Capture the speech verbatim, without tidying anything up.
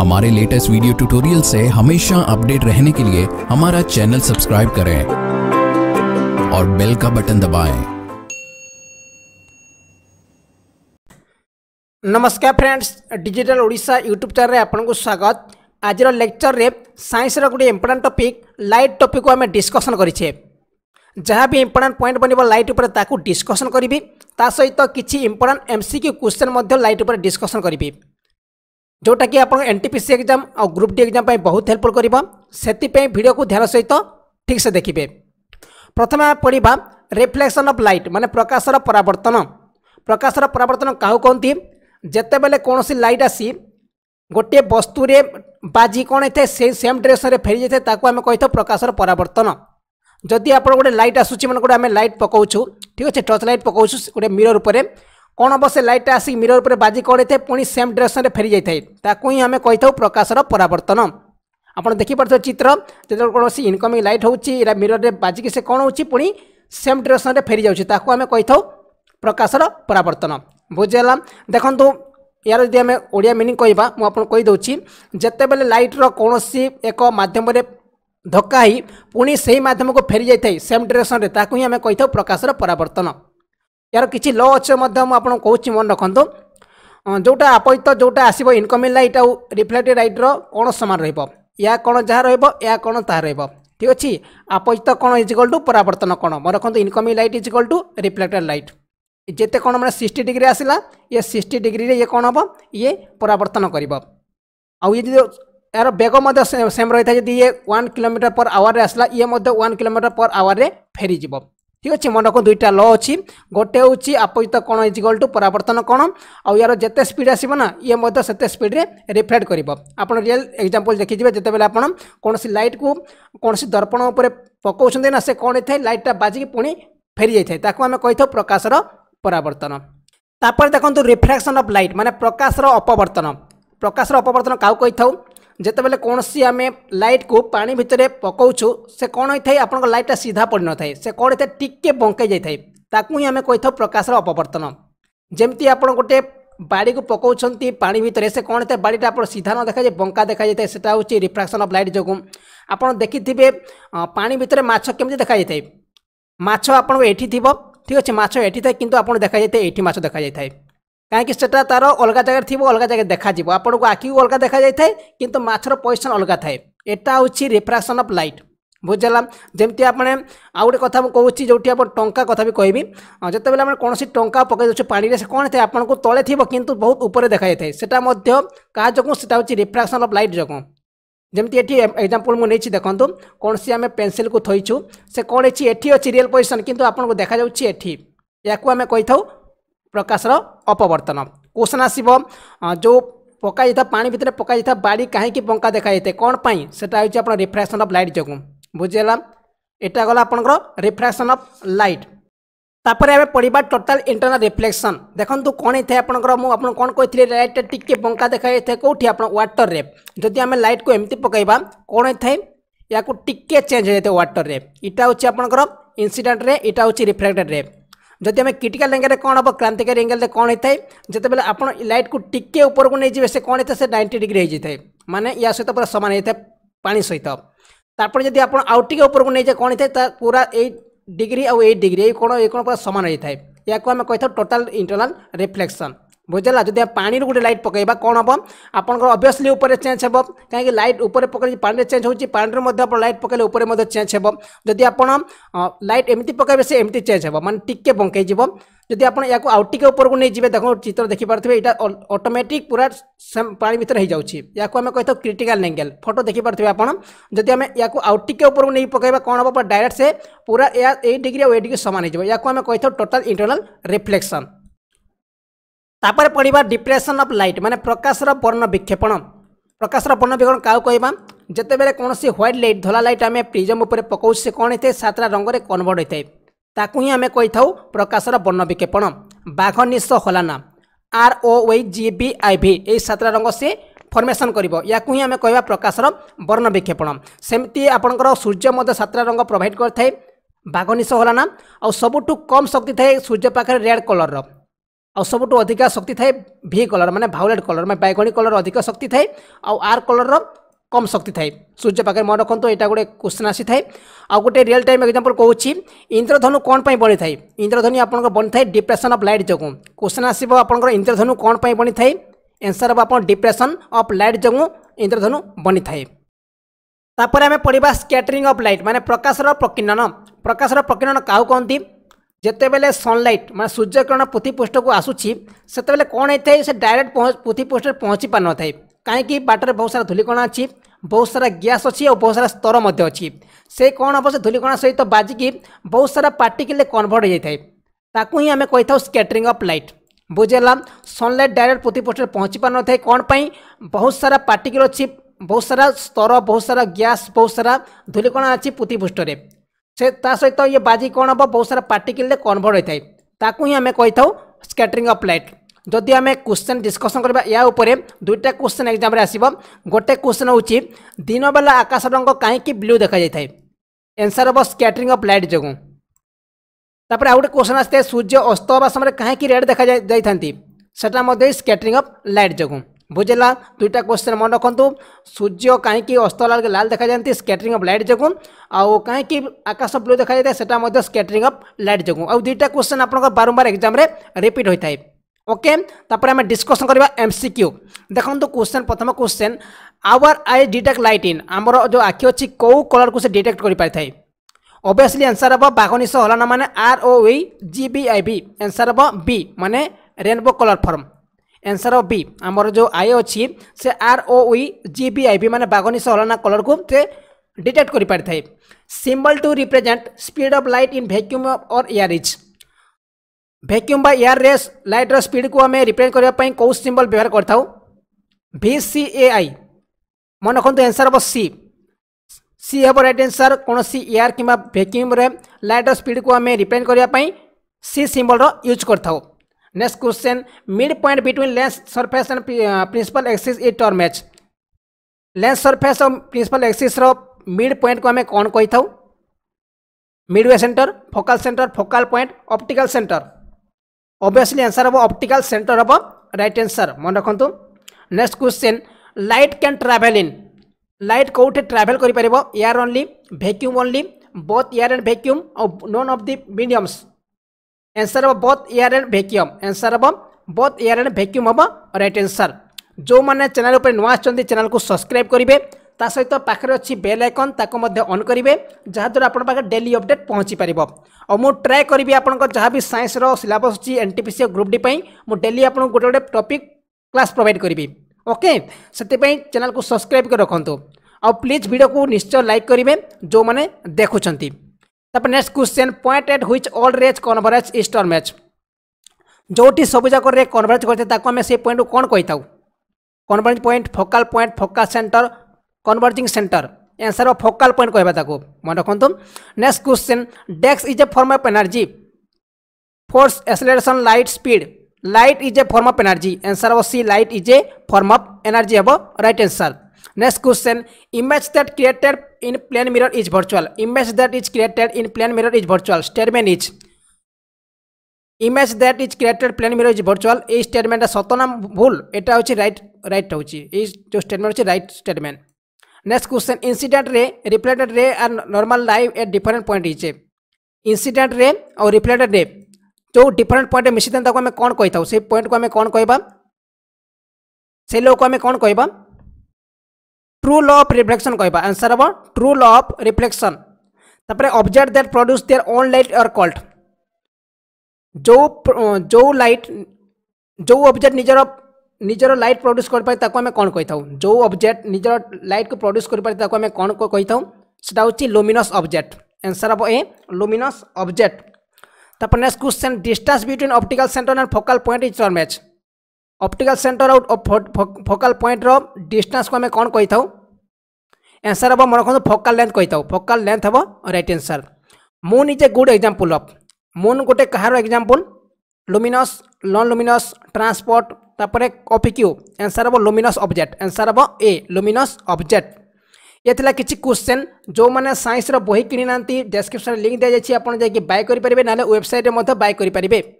हमारे latest video tutorial से हमेशा अपडेट रहने के लिए हमारा चैनल सब्सक्राइब करें और बेल का बटन दबाएं। नमस्कार friends, digital Odisha YouTube channel आपनको स्वागत। आज लेक्चर रे साइंस रो गुडी इंपोर्टेंट टॉपिक लाइट टॉपिक को हमें डिस्कशन करिछे। जहाँ भी इंपोर्टेंट पॉइंट बनब लाइट उपर ताकू डिस्कशन करी, ता सहित किसी इंपोर्टेंट एमसीक्यू क्वेश्चन लाइट उपर डिस्कशन करी, जोटा कि आपन एनटीपीसी एग्जाम और ग्रुप डी एग्जाम बहुत हेल्पफुल करिबा। सेति पे वीडियो को ध्यान सहित ठीक से देखिबे। प्रथम आप पढ़िबा रिफ्लेक्शन ऑफ लाइट, माने प्रकाशर परावर्तन। प्रकाशर परावर्तन काहू कहती, जेते बेले कोनोसी लाइट आसी गोटे वस्तु रे बाजी कोन हेते से सेम डायरेक्शन रे फेरि जेते ताकू आमे कहितो प्रकाशर परावर्तन। जदि आपन गोटे लाइट आसुची, माने गोटे आमे लाइट पकाउछु, ठीक अछि, टॉर्च लाइट पकाउछु गोटे मिरर उपरे, कौन अवश्य लाइट आसी मिरर पर बाजी करें पुणी सेम डायरेक्शन में फेरी जाए, ताकू ही आम कही प्रकाशर परावर्तन। आप देखिपे चित्र, जो कौन इनकमिंग लाइट होगा मिरर में बाजिकी से कौन होची पुणी सेम डायरेक्शन में फेरी जाऊँ, ताकू आम कही प्रकाशर परावर्तन। बुझेगा? देखो यार जब आम ओडिया मीनिंग कहवा, मुझे कहीदे जिते बेले लाइट्र कौन एक मध्यम धक्का ही पुणी से मध्यम को फेरी जाए सेम डायरेक्शन में, ताकू ही आम कही प्रकाशर परावर्तन। यार किसी ल अच्छे आपको कौच मन रखत, जोटा आपत जोटा आसो इनकमिंग लाइट आउ रिफ्लेक्टेड लाइट कौन सामान रहा कौन जहाँ रहा कौन ता रहा, ठीक अच्छे। आपत कौन इजिकल टू परावर्तन कौन मैं रखत, incoming light is equal to reflected light जिते कौन मैंने सिक्सटी डिग्री आसला, ये सिक्सटी डिग्री ये कौन हम ये परावर्तन कर। यार बेग सेम रही था, जब ये वन किलोमीटर पर आवर आसला, ये वन किलोमीटर पर आवर में फेरी जीव, ठीक अच्छे। मन रख दुईटा ल अच्छी, गोटे हूँ आपत कौन इजिकल टू परावर्तन कौन, आउ यार जिते स्पीड आसना ये से स्पीड रे रिफ्लेक्ट कर। आप रियल एग्जांपल देखिए, जिते बेले आपड़ कौन लाइट को कौन दर्पण उपर पकाउछन ना, से कौन होता है लाइटा बाजिकी पुणी फेरी जाए, ताकू आम कही प्रकाशर परावर्तन। तापर देखो रिफ्रैक्शन ऑफ लाइट, माने प्रकाशर अपवर्तन। प्रकाशर अपवर्तन काउ कही था, जिते बेले कौन आम लाइट को पानी भितर पकाउछु, से कौन होता है आपन लाइटा सीधा पड़ न था, से कौन होता टिके बंकई जाए, ताकू ही आम कही प्रकाशर अपवर्तन। जमती आप गोटे बाड़ी को पकाउछंती पानी भितर, से कौन होता बाड़ीटा आप सीधा न देखा जाए बंका देखा जाए, सेटा होची रिफ्रैक्शन ऑफ लाइट जो आप देखिथिबे। पानी भितर माछ केमति देखा जाए, माछ आपन एठी थिबो, ठीक अच्छे, माछ एठी थाए किंतु आपन देखा जाए एठी माछ देखा जाए थाए, कहीं सेटा तार अलग जगह थी अलग जगह देखा आपको आखि को अलग देखा जाए, किंतु माछर पोजिशन अलग थाए। एटा हूँ रिफ्रैक्शन ऑफ लाइट। बुझेगा? जमती आपने आउ गोटे कथा कहूँ, जो आप टंका कथा भी कहि, जिते बेले कौन टंका पकई दे पानी से कौन थे आपको तले थी किंतु बहुत ऊपर देखा जाए, सेटा क्या जो सेटा हूँ रिफ्रैक्शन ऑफ लाइट जो। जमती एटी एग्जांपल मु नहीं देखूँ, कौन सी आम पेनसिल को थोईचु, से कौन अच्छी एटी अच्छी रियल पोजिशन किंतु आपको देखा जाऊँगी, या आम कही था प्रकाशर अपवर्तन। क्वेश्चन आसब जो पकाई था पानी भितर पकाई था बाड़ी कहीं बंका देखा जाए कौन पाई, सेटा होची आपन रिफ्रैक्शन ऑफ लाइट जो। बुझेगा? एटा गला आपनकर रिफ्रैक्शन ऑफ लाइट। तापर आम पढ़ा टोटल इंटरनल रिफ्लेक्शन। देखो कौन था आपनकर मु आपन कौन कही लाइट टिके बंका देखा जाए कौटी आप वाटर रे, जदि आम लाइट को एमती पकईबा कौन था या टिके चेंज हो जाए वाटर रे, इटा होची आपनकर इंसिडेंट रे, इटा होची रिफ्लेक्टेड रे। जदि आम क्रिटिकल एंगल रे कौन हम क्रांतिकारी एंगल रे कौन होता है, जिते बेले आप लाइट को टिके ऊपर को नहीं जी से कौन होता है से नाइंटी डिग्री होता है, माने या सहित पूरा सामान होता है पानी सहित। तापर जब आप आउ टिके ऊपर को नहीं जाए कौन होता है पूरा एट डिग्री आउ एट डिग्री ये कौन ये कौन पूरा सामान होता है, या आम कही टोटल इंटरनल रिफ्लेक्शन। बुझेगा? जब आप पानी गोटे लाइट पकईबा कौन हम आपंकर अभीयसली उपर चेंज हो, कहीं लाइट उपर पकड़ पानी चेंज होची, पानी लाइट पकड़े उपर चेंज हो। जदि आपण लाइट एमती पकड़े से एमती चेंज हो, माने टिके बंकई जीव। जदि आप आउ टिके ऊपर को नहीं जी देखो चित्र देखिपे, ये ऑटोमेटिक पूरा पानी भर हो जाऊँगी, या आम कही क्रिटिकल एंगल। फोटो देखिपे आपड़, जदि आम या आउ टिके ऊपर को नहीं पकईबा कौन हम डायरेक्ट से पूरा या एट डिग्री और एट डिग्री सामान हो, या आम कही टोटल इंटरनल रिफ्लेक्शन। तापर पढ़ा डिप्रेशन ऑफ लाइट, माने प्रकाशर वर्ण विक्षेपण। प्रकाशर वर्ण विक्षेपण क्या कहवा, जिते बेले कौन ह्वाइट लाइट धला लाइट आम प्रिजम उपर पकाउछ, से कौन होता है सातटा रंग में कन्वर्ट होता है, ताकू ही आम कही प्रकाशर वर्ण विक्षेपण। बाघ निश हलाना R O Y G B I भी ये सातटा रंग से फर्मेसन करिबो, याकू ही आम कहवा प्रकाशर वर्ण विक्षेपण। सेमती आपणकर सूर्य सातटा रंग प्रोवाइड करथाय, बाघ निश हलाना, आउ सबुठू कम शक्ति थाए सूर्य पाखे रेड कलर, आ सबुठू अधिक शक्ति थाए भी कलर माने भायोलेट कलर में बैगणी कलर अधिक शक्ति थाए आर कलर कम शक्ति थाए सूर्य पाखे मन रखु यहाँ गोटे क्वेश्चन आसी थाए आ गोटे रियल टाइम एग्जांपल कहूँ इंद्रधनु कौन पाई बनी थाए इंद्रधनु आपंकर बनी थाए डिप्रेशन ऑफ लाइट जो क्वेश्चन आसो आपंकर इंद्रधनु कौन पाई बनी थाए आंसर हम आप डिप्रेशन ऑफ लाइट जो इंद्रधनु बनी थाए। तापर आम पढ़ा स्कैटरिंग ऑफ लाइट माने प्रकाशर प्रकीर्णन प्रकाशर प्रकीर्णन क्या कहती जिते बेले सनलाइट मैं सूर्यकिरण पृथ्वीपृष्ठ को आसूसी से कौन होता है से डायरेक्ट पृथ्वीपृष्ठ पहुँची पार न था कहीं बाटर बहुत सारा धूलिकणा अच्छी बहुत सारा गैस अच्छी और बहुत सारा स्तर अच्छी से कौन हम से धूलिकणा सहित बाजिकी बहुत सारा पार्टिकल कन्वर्ट हो जाए ताकू ही आम कही था स्कैटरिंग ऑफ लाइट बुझेगा सनलाइट डायरेक्ट पृथ्वीपृष्ठ पहुँची पार न था कौन पाई बहुत सारा पार्टिकल अच्छी बहुत सारा स्तर बहुत सारा गैस बहुत सारा धूलिकणा अच्छी पृथ्वीपृष्ठ में से सहित ये बाजी कौन हम बहुत सारा पार्टिकल कन्वर्ट होता है ताकू ही आम कही था स्कैटरिंग ऑफ लाइट। जदि आम क्वेश्चन डिस्कसन करबा या ऊपर दुईटा क्वेश्चन एग्जाम रे आसीबो गोटे क्वेश्चन हो दिन बेला आकाश रंग कहीं ब्लू देखा जाए आंसर हम स्कैटरिंग ऑफ लाइट जो। तापर आ गोटे क्वेश्चन आसते सूर्य अस्त होगा समय कहीं रेड देखा जाता स्कैटरिंग ऑफ लाइट जो बुझेगा दुईटा क्वेश्चन मन रखु सूर्य कहीं अस्त लाल लाल देखा जाती स्कैटरिंग ऑफ लाइट जो आउ कहीं आकाश ब्लू देखा जाता है स्कैटरिंग ऑफ लाइट जो आउ दुईटा क्वेश्चन आप बारंबार एग्जाम रे रिपीट होता है। ओके तापर आम डिस्कसन करबा एमसीक्यू देखो क्वेश्चन प्रथम question our eye detect light in आमर जो आखि अच्छी कौ कलर को से डिटेक्ट कर पारि थाए ऑब्वियसली आंसर हम बागनीश हलाना माने R O E G B I B answer हम बी माने रेनबो कलर फॉर्म आंसर हम बी आमर जो आई अच्छी से R O E G B I B माने बागनीश हलाना कलर को से डिटेक्ट कर पारि थाए। Symbol to represent speed of light in vacuum और एयर इज भैक्यूम बा एयर रे लाइट रो स्पीड को हमें रिप्रेजेंट करबा पई कौ सिंबल व्यवहार करथाउ V C A I मन रखु आंसर हम सी सी हम राइट आंसर कौन सी एयर कि भैक्यूम रे लाइट रो स्पीड को हमें रिप्रेजेंट करबा पई सी सिंबल रो यूज करथाउ। Next question mid point between lens surface and principal axis is term as lens surface और प्रिंसिपल एक्सिस रो मिड पॉइंट को हमें कौन कही थाउ midway centre focal centre focal point optical centre obviously answer हम ऑप्टिकल सेंटर हम right answer मन रखु। Next question light can travel in light कौटे ट्रैवल कर पारिबो air only vacuum only both air and vacuum और none of the mediums answer हम both air and vacuum answer हम बोथ एयर एंड वैक्यूम हम right answer. जो मैंने channel उपर नुआ आछन्ती चैनल को सब्सक्राइब करेंगे ता सहित पाखे अच्छी बेल आइकन ताको मध्य ऑन करेंगे जहाँद्वारा आप पाखे डेली अपडेट पहुँची पार और मुझे ट्राए करी आपंकर जहाँ भी साइंस रो सिलेबस अच्छी एनटीपीसी और ग्रुप डी मुझे डेली आप गोटे गोटे टॉपिक क्लास प्रोवाइड करी। ओके से चैनल को सब्सक्राइब कर रखु आ प्लीज वीडियो को निश्चय लाइक करेंगे जो मैंने देखुं। तापर next question point at which all rays converge is term as जोटी सबुजाक कन्वर्ज करते से पॉइंट को कौन कही था converge point focal point focal centre converging centre answer of focal point कहता मन रखु। Next question desk is a form of energy force acceleration light speed light is a form of energy answer of C light is a form of energy हम right answer. Next question image that created in plane mirror is virtual image that is created in plane mirror is virtual statement is image that is created plane mirror is virtual ये statement सतनाम भूल यहाँ हूँ right right हूँ जो statement हूँ right statement. Next question incident ray reflected ray are normal light at different point is incident ray और reflected ray जो डिफरेंट पॉइंट मिसी था आम कौन कही था से पॉइंट को आम कौन कहबा से लो को आम कौन कहबा ट्रू लॉ ऑफ रिफ्लेक्शन कहबा आंसर हम ट्रू लॉ ऑफ रिफ्लेक्शन। तापर object that produce their own light are called जो जो लाइट जो ऑब्जेक्ट निजर निजर लाइट प्रोड्यूस कर पाए ताको हमें कौन कही था जो ऑब्जेक्ट निजर लाइट को प्रोड्यूस कर पाए ताको हमें कौन कही था सेटा होची लुमिनस ऑब्जेक्ट आंसर हम ए लुमिनस ऑब्जेक्ट। तापर next question distance between optical centre and focal point is term as optical centre और फोकल पॉइंट रो डिस्टेंस को हमें कौन कही था आंसर हम मन रखु फोकल लेंथ कही था फोकल लेंथ हम right answer. Moon is a good example of moon गोटे कहार example luminous non luminous transport तापर ओपीक्यू आंसर हम लुमिनस ऑब्जेक्ट आंसर हम ए लुमिनस ऑब्जेक्ट। ये थिला किछि क्वेश्चन जो मैंने साइंस रो बही किनी नांती डिस्क्रिप्शन लिंक दे जाय छि आपण जे कि बाय करि परिबे नाले वेबसाइट रे मध बाय करि परिबे।